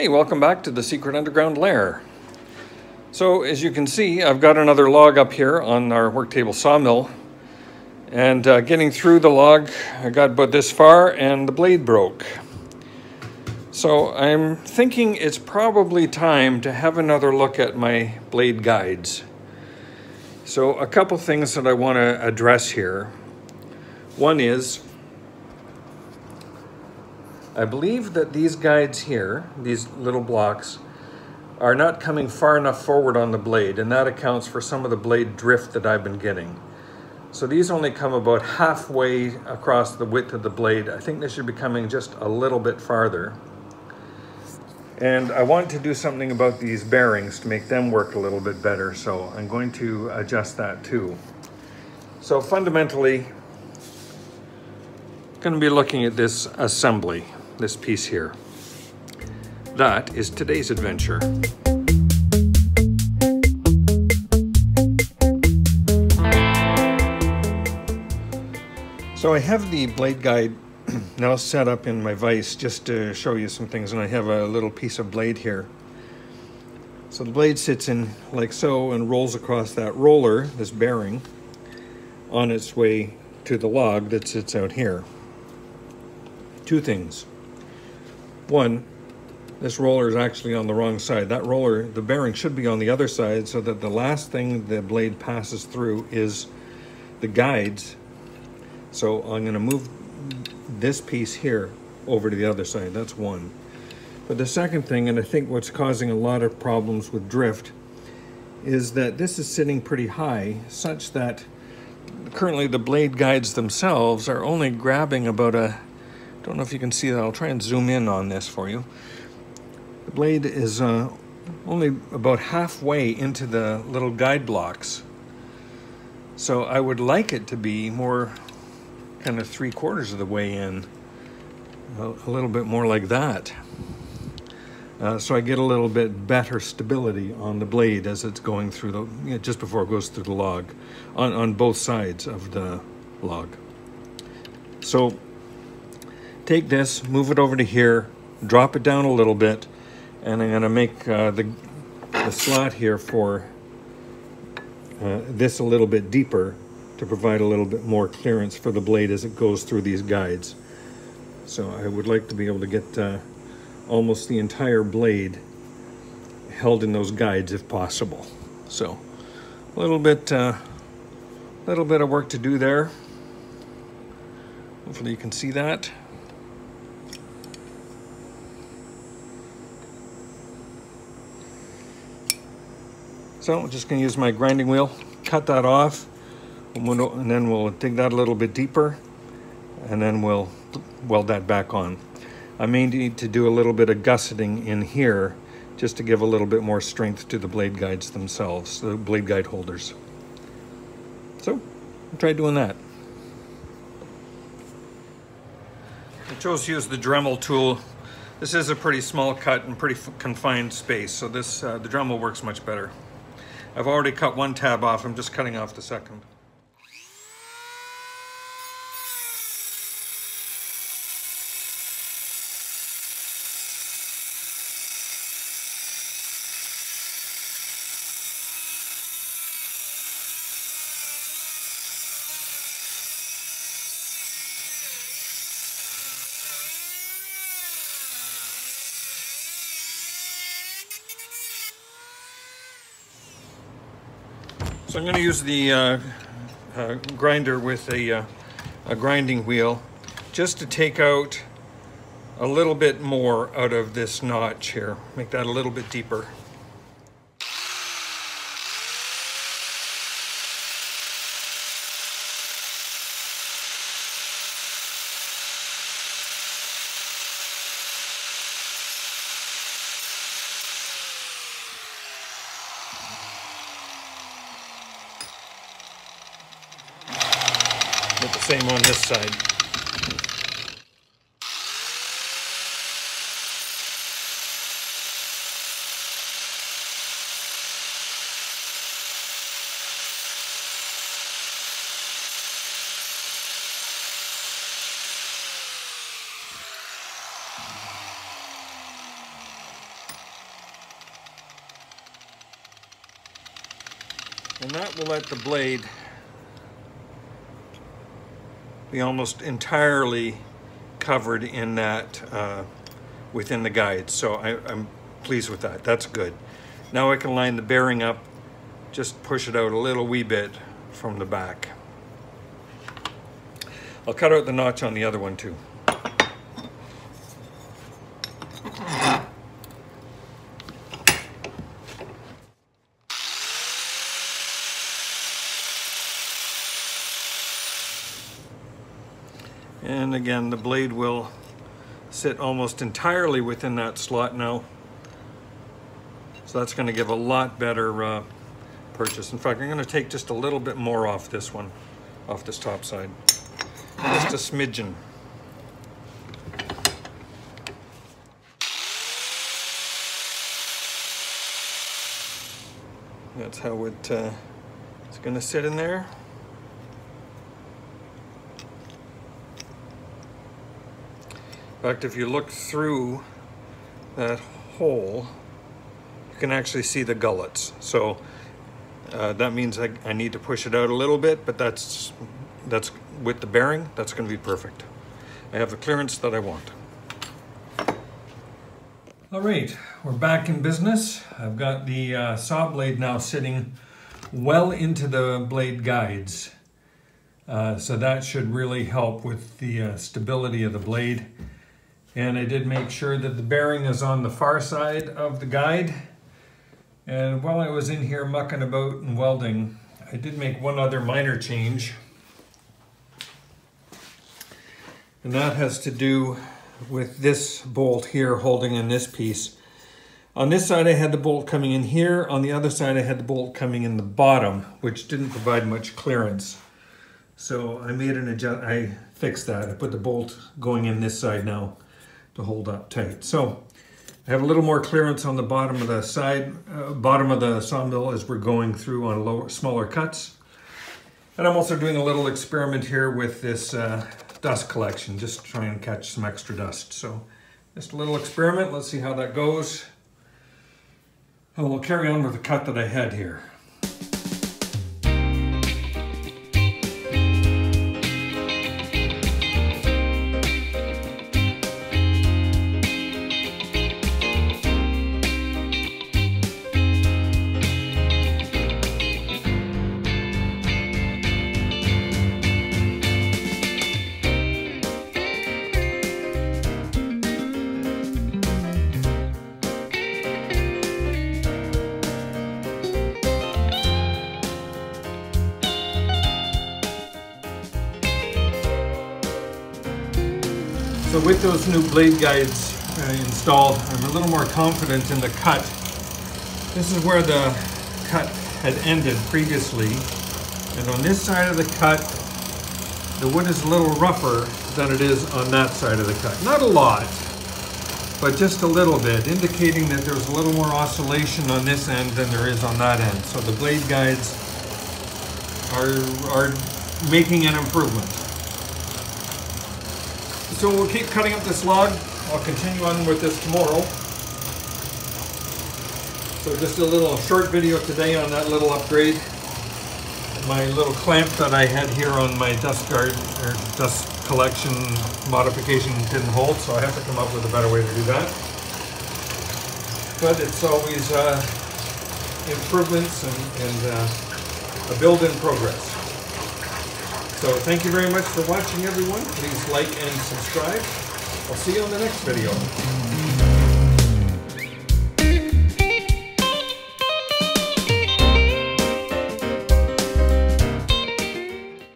Hey, welcome back to the Secret Underground Lair. So as you can see, I've got another log up here on our Worktable Sawmill, and getting through the log, I got about this far and the blade broke. So I'm thinking it's probably time to have another look at my blade guides. So a couple things that I want to address here. One is, I believe that these guides here, these little blocks, are not coming far enough forward on the blade, and that accounts for some of the blade drift that I've been getting. So these only come about halfway across the width of the blade. I think they should be coming just a little bit farther. And I want to do something about these bearings to make them work a little bit better, so I'm going to adjust that too. So fundamentally, I'm going to be looking at this assembly. This piece here. That is today's adventure. So I have the blade guide now set up in my vise just to show you some things, and I have a little piece of blade here. So the blade sits in like so and rolls across that roller, this bearing, on its way to the log that sits out here. Two things. One, this roller is actually on the wrong side. That roller, the bearing should be on the other side so that the last thing the blade passes through is the guides. So I'm going to move this piece here over to the other side. That's one. But the second thing, and I think what's causing a lot of problems with drift, is that this is sitting pretty high such that currently the blade guides themselves are only grabbing about a, I don't know if you can see that. I'll try and zoom in on this for you. The blade is only about halfway into the little guide blocks. So I would like it to be more kind of 3/4 of the way in, a little bit more like that. So I get a little bit better stability on the blade as it's going through the, you know, just before it goes through the log, on both sides of the log. So take this, move it over to here, drop it down a little bit, and I'm going to make the slot here for this a little bit deeper to provide a little bit more clearance for the blade as it goes through these guides. So I would like to be able to get almost the entire blade held in those guides if possible. So a little bit of work to do there. Hopefully you can see that. So I'm just going to use my grinding wheel, cut that off, and then we'll dig that a little bit deeper, and then we'll weld that back on. I may need to do a little bit of gusseting in here just to give a little bit more strength to the blade guides themselves, the blade guide holders. So I'll try doing that. I chose to use the Dremel tool. This is a pretty small cut and pretty confined space, so this the Dremel works much better. I've already cut one tab off, I'm just cutting off the second. So I'm going to use the grinder with a grinding wheel just to take out a little bit more out of this notch here. Make that a little bit deeper. But the same on this side. And that will let the blade be almost entirely covered in that within the guide. So I'm pleased with that. That's good. Now I can line the bearing up, just push it out a little wee bit from the back. I'll cut out the notch on the other one too. And again, the blade will sit almost entirely within that slot now. So that's going to give a lot better purchase. In fact, I'm going to take just a little bit more off this one, off this top side. Just a smidgen. That's how it's going to sit in there. In fact, if you look through that hole, you can actually see the gullets. So that means I need to push it out a little bit, but that's with the bearing, that's going to be perfect. I have the clearance that I want. All right, we're back in business. I've got the saw blade now sitting well into the blade guides. So that should really help with the stability of the blade. And I did make sure that the bearing is on the far side of the guide. And while I was in here mucking about and welding, I did make one other minor change. And that has to do with this bolt here holding in this piece. On this side I had the bolt coming in here. On the other side I had the bolt coming in the bottom, which didn't provide much clearance. So I made an adjust, I fixed that. I put the bolt going in this side now to hold up tight. So I have a little more clearance on the bottom of the side, bottom of the sawmill as we're going through on lower, smaller cuts. And I'm also doing a little experiment here with this dust collection, just to try and catch some extra dust. So just a little experiment, let's see how that goes. And we'll carry on with the cut that I had here. So with those new blade guides installed, I'm a little more confident in the cut. This is where the cut had ended previously. And on this side of the cut, the wood is a little rougher than it is on that side of the cut. Not a lot, but just a little bit, indicating that there's a little more oscillation on this end than there is on that end. So the blade guides are making an improvement. So we'll keep cutting up this log. I'll continue on with this tomorrow. So just a little short video today on that little upgrade. My little clamp that I had here on my dust guard or dust collection modification didn't hold, so I have to come up with a better way to do that. But it's always improvements and a build in progress. So thank you very much for watching, everyone. Please like and subscribe. I'll see you on the next video.